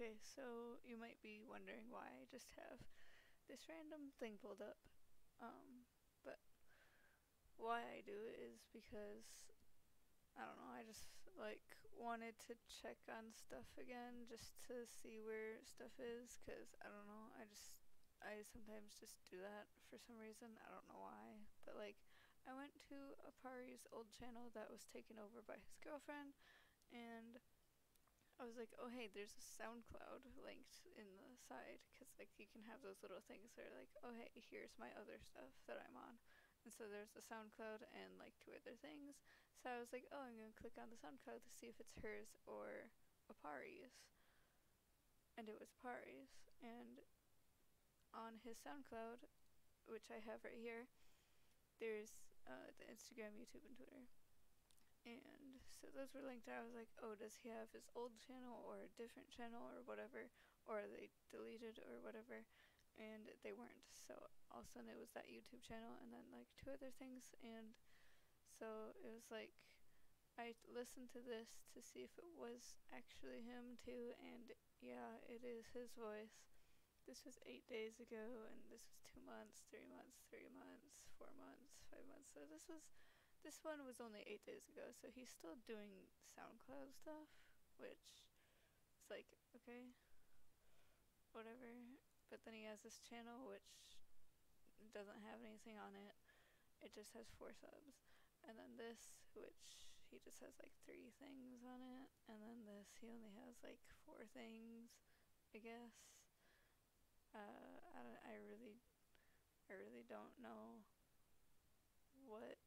Okay, so you might be wondering why I just have this random thing pulled up, but why I do it is because, I don't know, I just like wanted to check on stuff again just to see where stuff is, cause I don't know, I sometimes just do that for some reason, I don't know why, but like I went to Aparri's old channel that was taken over by his girlfriend, and I was like, oh hey, there's a SoundCloud linked in the side, cause like you can have those little things that are like, oh hey, here's my other stuff that I'm on. And so there's the SoundCloud and like 2 other things. So I was like, oh, I'm gonna click on the SoundCloud to see if it's hers or Aparri's. And it was Aparri's. And on his SoundCloud, which I have right here, there's the Instagram, YouTube, and Twitter. And so those were linked. I was like, oh, does he have his old channel or a different channel or whatever, or are they deleted or whatever, and they weren't. So all of a sudden it was that YouTube channel and then like 2 other things, and so it was like I listened to this to see if it was actually him too, and yeah, it is his voice. This was 8 days ago, and this was 2 months, 3 months, 3 months, 4 months, 5 months, so this one was only 8 days ago, so he's still doing SoundCloud stuff, which is like, okay, whatever. But then he has this channel which doesn't have anything on it, it just has 4 subs. And then this, which he just has like 3 things on it, and then this, he only has like 4 things, I guess. I really don't know what,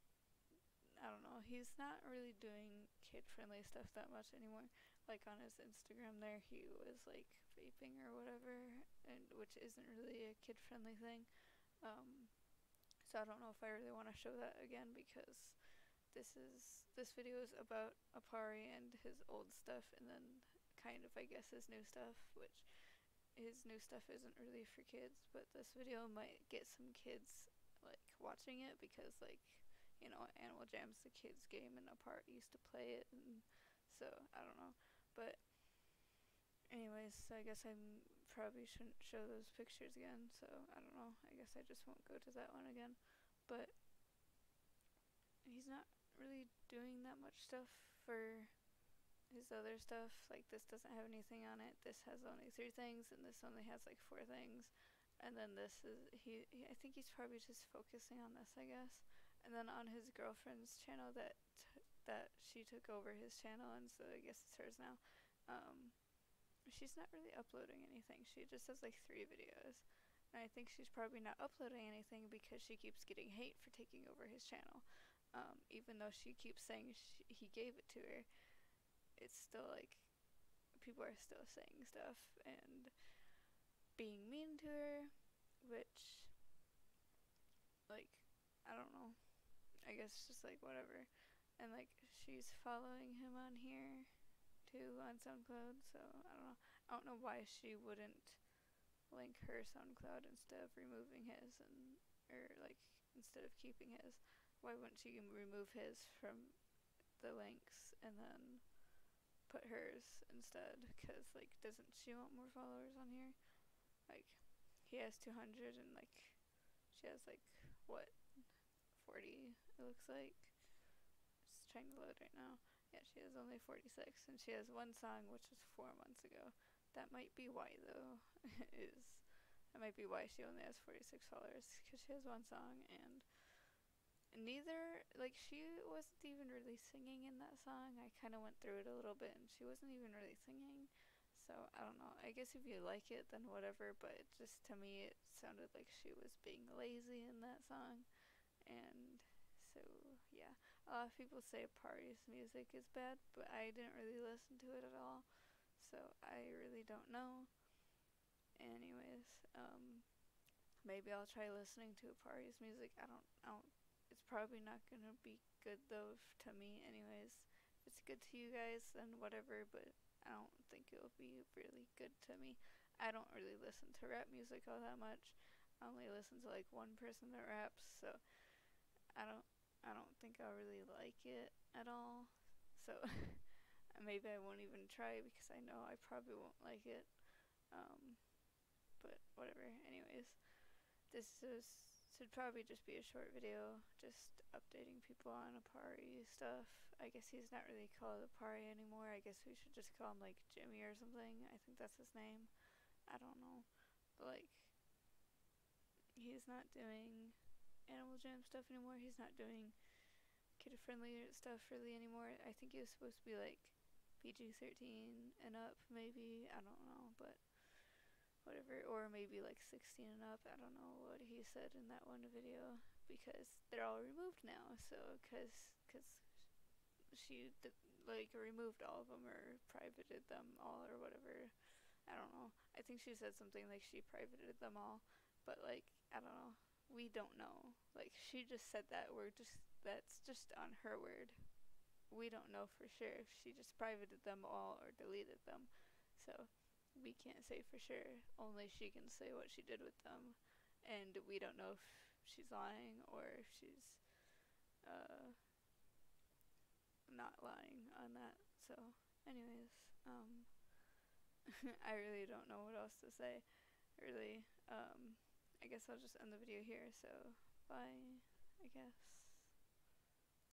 I don't know, he's not really doing kid-friendly stuff that much anymore. Like on his Instagram there, he was like vaping or whatever, and which isn't really a kid-friendly thing. So I don't know if I really want to show that again, because this video is about Aparri and his old stuff, and then kind of, I guess, his new stuff, which his new stuff isn't really for kids, but this video might get some kids like watching it, because like, you know, Animal Jam's the kids' game, and Aparri used to play it, and so I don't know. But anyways, so I guess I probably shouldn't show those pictures again, so I don't know, I guess I just won't go to that one again. But he's not really doing that much stuff for his other stuff. Like this doesn't have anything on it, this has only 3 things, and this only has like 4 things. And then this is, I think he's probably just focusing on this, I guess. And then on his girlfriend's channel that she took over his channel, and so I guess it's hers now, she's not really uploading anything. She just has like 3 videos. And I think she's probably not uploading anything because she keeps getting hate for taking over his channel. Even though she keeps saying he gave it to her, it's still like, people are still saying stuff and being mean to her, which, like, I don't know, I guess it's just like whatever. And like she's following him on here too, on SoundCloud, so I don't know why she wouldn't link her SoundCloud instead of removing his, and or like instead of keeping his, why wouldn't she remove his from the links and then put hers instead? Cause like, doesn't she want more followers on here? Like, he has 200, and like, she has like, what, 40, it looks like. It's trying to load right now. Yeah, she has only 46, and she has 1 song, which was 4 months ago. That might be why, though, that might be why she only has 46 followers, because she has 1 song, and neither, like, she wasn't even really singing in that song. I kind of went through it a little bit, and she wasn't even really singing. So, I don't know, I guess if you like it, then whatever, but it just, to me, it sounded like she was being lazy in that song, and so, yeah. A lot of people say Aparri's music is bad, but I didn't really listen to it at all, so I really don't know. Anyways, maybe I'll try listening to Aparri's music. I don't, it's probably not gonna be good, though, to me, anyways. If it's good to you guys, then whatever, but I don't think it'll be really good to me. I don't really listen to rap music all that much. I only listen to like 1 person that raps, so I don't think I'll really like it at all. So maybe I won't even try, because I know I probably won't like it. But whatever. Anyways, this should probably just be a short video, just updating people on Aparri stuff. I guess he's not really called Aparri anymore. I guess we should just call him like Jimmy or something. I think that's his name. I don't know. But like, he's not doing Animal Jam stuff anymore. He's not doing kid-friendly stuff really anymore. I think he was supposed to be like PG-13 and up, maybe. I don't know, but whatever. Or maybe like 16 and up. I don't know what he said in that one video, because they're all removed now. So, cause she like removed all of them or privated them all or whatever. I don't know. I think she said something like she privated them all, but like, I don't know. We don't know. Like, she just said that. That's just on her word. We don't know for sure if she just privated them all or deleted them. So we can't say for sure. Only she can say what she did with them. And we don't know if she's lying or if she's not lying on that. So anyways, I really don't know what else to say, really. I guess I'll just end the video here. So bye, I guess.